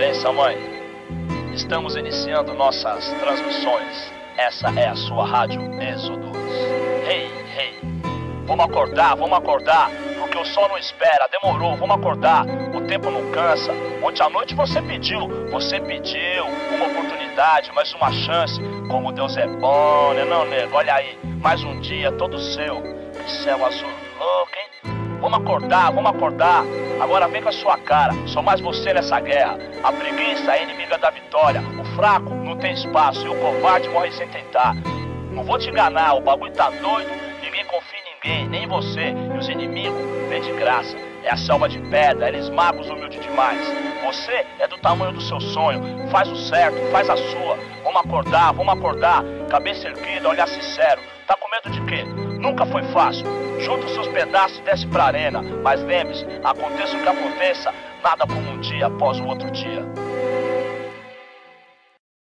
bem, Samãe? Estamos iniciando nossas transmissões. Essa é a sua rádio Exodus. Ei. Vamos acordar, porque o sol não espera, demorou, vamos acordar. O tempo não cansa. Ontem à noite você pediu uma oportunidade, mais uma chance. Como Deus é bom, né não, nego? Olha aí, mais um dia todo seu. Que céu azul louco, hein? Vamos acordar. Agora vem com a sua cara. Só mais você nessa guerra. A preguiça é inimiga da vitória. O fraco não tem espaço e o covarde morre sem tentar. Não vou te enganar, o bagulho tá doido. Ninguém confia em ninguém, nem você. E os inimigos vêm de graça. É a selva de pedra, eles magos humildes demais. Você é do tamanho do seu sonho. Faz o certo, faz a sua. Vamos acordar. Cabeça erguida, olhar sincero. Tá com medo de quê? Nunca foi fácil. Junta os seus pedaços e desce pra arena. Mas lembre-se, aconteça o que aconteça, nada por um dia após o outro dia.